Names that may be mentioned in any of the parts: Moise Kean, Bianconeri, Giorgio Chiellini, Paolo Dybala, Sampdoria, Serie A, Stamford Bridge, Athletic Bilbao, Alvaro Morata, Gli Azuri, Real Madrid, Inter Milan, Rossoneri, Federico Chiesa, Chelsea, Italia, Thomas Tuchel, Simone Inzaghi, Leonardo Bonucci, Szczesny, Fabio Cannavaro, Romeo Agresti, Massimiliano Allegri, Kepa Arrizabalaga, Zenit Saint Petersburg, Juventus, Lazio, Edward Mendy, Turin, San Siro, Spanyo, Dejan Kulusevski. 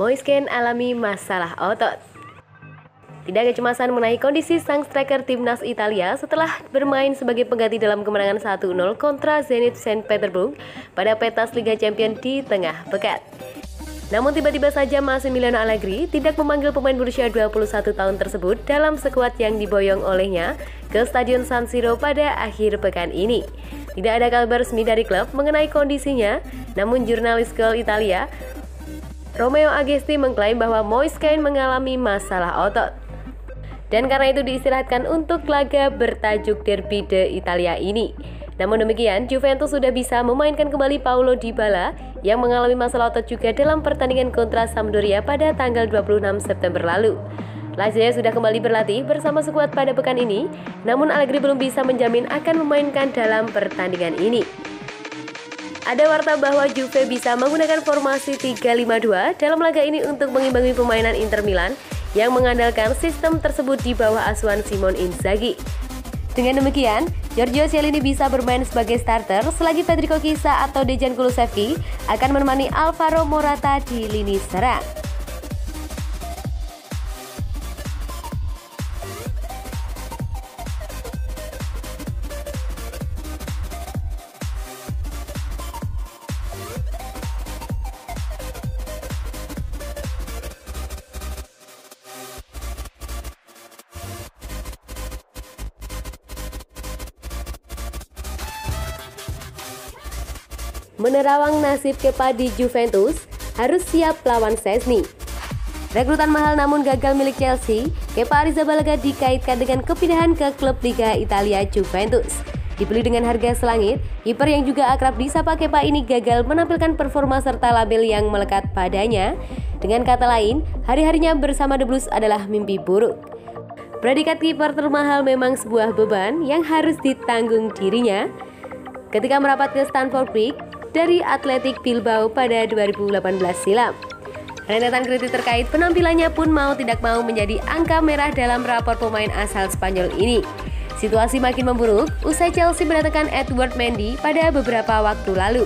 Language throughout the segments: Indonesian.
Moise Kean alami masalah otot. Tidak ada kecemasan mengenai kondisi sang striker timnas Italia setelah bermain sebagai pengganti dalam kemenangan 1-0 kontra Zenit Saint Petersburg pada pentas Liga Champions di tengah pekan. Namun tiba-tiba saja Massimiliano Allegri tidak memanggil pemain berusia 21 tahun tersebut dalam skuad yang diboyong olehnya ke Stadion San Siro pada akhir pekan ini. Tidak ada kabar resmi dari klub mengenai kondisinya, namun jurnalis Gol Italia Romeo Agresti mengklaim bahwa Moise Kean mengalami masalah otot. Dan karena itu diistirahatkan untuk laga bertajuk Derby de Italia ini. Namun demikian, Juventus sudah bisa memainkan kembali Paolo Dybala yang mengalami masalah otot juga dalam pertandingan kontra Sampdoria pada tanggal 26 September lalu. Lazio sudah kembali berlatih bersama skuad pada pekan ini, namun Allegri belum bisa menjamin akan memainkan dalam pertandingan ini. Ada warta bahwa Juve bisa menggunakan formasi 3-5-2 dalam laga ini untuk mengimbangi permainan Inter Milan yang mengandalkan sistem tersebut di bawah asuhan Simone Inzaghi. Dengan demikian, Giorgio Chiellini bisa bermain sebagai starter selagi Federico Chiesa atau Dejan Kulusevski akan menemani Alvaro Morata di lini serang. Menerawang nasib Kepa di Juventus, harus siap lawan Szczesny. Rekrutan mahal namun gagal milik Chelsea, Kepa Arrizabalaga dikaitkan dengan kepindahan ke klub Liga Italia Juventus. Dibeli dengan harga selangit, kiper yang juga akrab disapa Kepa ini gagal menampilkan performa serta label yang melekat padanya. Dengan kata lain, hari-harinya bersama The Blues adalah mimpi buruk. Predikat kiper termahal memang sebuah beban yang harus ditanggung dirinya. Ketika merapat ke Stamford Bridge dari Athletic Bilbao pada 2018 silam. Rentetan kritik terkait penampilannya pun mau tidak mau menjadi angka merah dalam rapor pemain asal Spanyol ini. Situasi makin memburuk usai Chelsea mendatangkan Edward Mendy pada beberapa waktu lalu.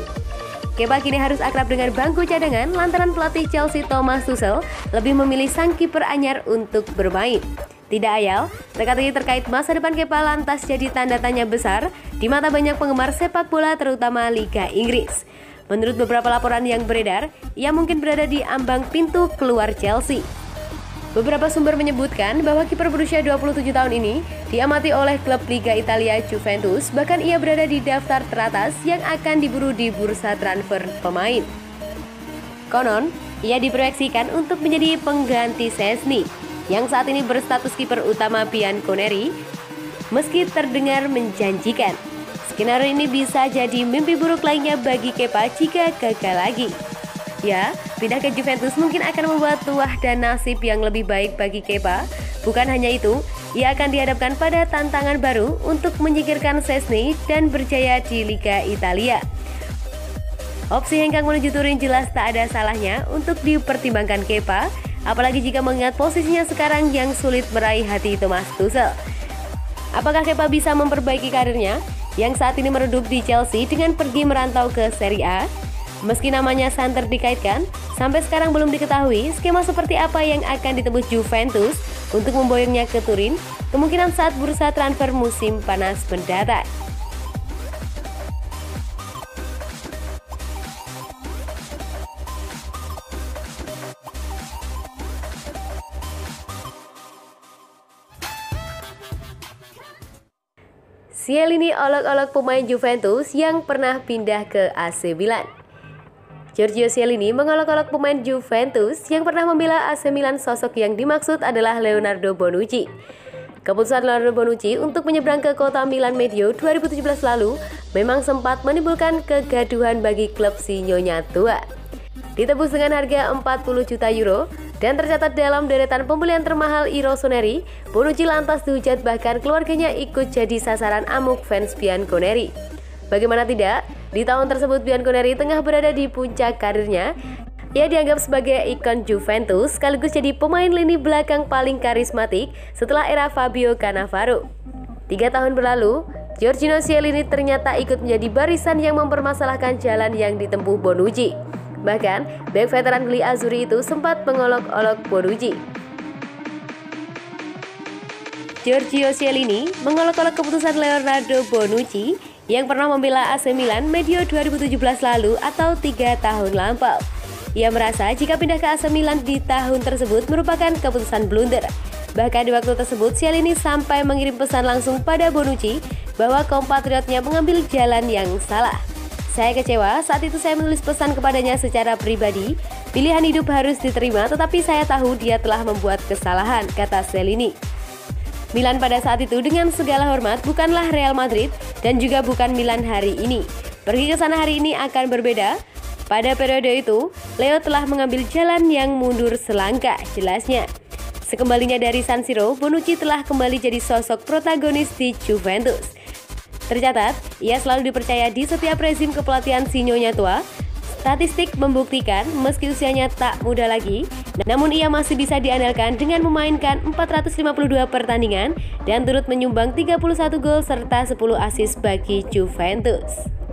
Kepa kini harus akrab dengan bangku cadangan lantaran pelatih Chelsea Thomas Tuchel lebih memilih sang kiper anyar untuk bermain. Tidak ayal, teka-teki terkait masa depan Kepa lantas jadi tanda tanya besar di mata banyak penggemar sepak bola terutama Liga Inggris. Menurut beberapa laporan yang beredar, ia mungkin berada di ambang pintu keluar Chelsea. Beberapa sumber menyebutkan bahwa kiper berusia 27 tahun ini diamati oleh klub Liga Italia Juventus, bahkan ia berada di daftar teratas yang akan diburu di bursa transfer pemain. Konon, ia diproyeksikan untuk menjadi pengganti Szczesny yang saat ini berstatus kiper utama Bianconeri, meski terdengar menjanjikan. Skenario ini bisa jadi mimpi buruk lainnya bagi Kepa jika gagal lagi. Ya, pindah ke Juventus mungkin akan membuat tuah dan nasib yang lebih baik bagi Kepa. Bukan hanya itu, ia akan dihadapkan pada tantangan baru untuk menyingkirkan Szczesny dan berjaya di Liga Italia. Opsi hengkang menuju Turin jelas tak ada salahnya untuk dipertimbangkan Kepa, apalagi jika mengingat posisinya sekarang yang sulit meraih hati Thomas Tuchel. Apakah Kepa bisa memperbaiki karirnya yang saat ini meredup di Chelsea dengan pergi merantau ke Serie A? Meski namanya santer dikaitkan, sampai sekarang belum diketahui skema seperti apa yang akan ditebus Juventus untuk memboyongnya ke Turin, kemungkinan saat bursa transfer musim panas mendatang. Chiellini olok-olok pemain Juventus yang pernah pindah ke AC Milan. Giorgio Chiellini mengolok-olok pemain Juventus yang pernah membela AC Milan, sosok yang dimaksud adalah Leonardo Bonucci. Keputusan Leonardo Bonucci untuk menyeberang ke kota Milan Medio 2017 lalu memang sempat menimbulkan kegaduhan bagi klub si nyonya tua. Ditebus dengan harga 40 juta euro, dan tercatat dalam deretan pembelian termahal Rossoneri, Bonucci lantas dihujat bahkan keluarganya ikut jadi sasaran amuk fans Bianconeri. Bagaimana tidak, di tahun tersebut Bianconeri tengah berada di puncak karirnya. Ia dianggap sebagai ikon Juventus sekaligus jadi pemain lini belakang paling karismatik setelah era Fabio Cannavaro. 3 tahun berlalu, Giorgio Chiellini ternyata ikut menjadi barisan yang mempermasalahkan jalan yang ditempuh Bonucci. Bahkan, bek veteran Gli Azuri itu sempat mengolok-olok Bonucci. Giorgio Chiellini mengolok-olok keputusan Leonardo Bonucci yang pernah membela AC Milan medio 2017 lalu atau 3 tahun lampau. Ia merasa jika pindah ke AC Milan di tahun tersebut merupakan keputusan blunder. Bahkan di waktu tersebut, Chiellini sampai mengirim pesan langsung pada Bonucci bahwa kompatriotnya mengambil jalan yang salah. Saya kecewa, saat itu saya menulis pesan kepadanya secara pribadi, pilihan hidup harus diterima tetapi saya tahu dia telah membuat kesalahan, kata Chiellini. Milan pada saat itu dengan segala hormat bukanlah Real Madrid dan juga bukan Milan hari ini. Pergi ke sana hari ini akan berbeda. Pada periode itu, Leo telah mengambil jalan yang mundur selangkah, jelasnya. Sekembalinya dari San Siro, Bonucci telah kembali jadi sosok protagonis di Juventus. Tercatat, ia selalu dipercaya di setiap rezim kepelatihan sinyonya tua. Statistik membuktikan, meski usianya tak muda lagi, namun ia masih bisa diandalkan dengan memainkan 452 pertandingan dan turut menyumbang 31 gol serta 10 assist bagi Juventus.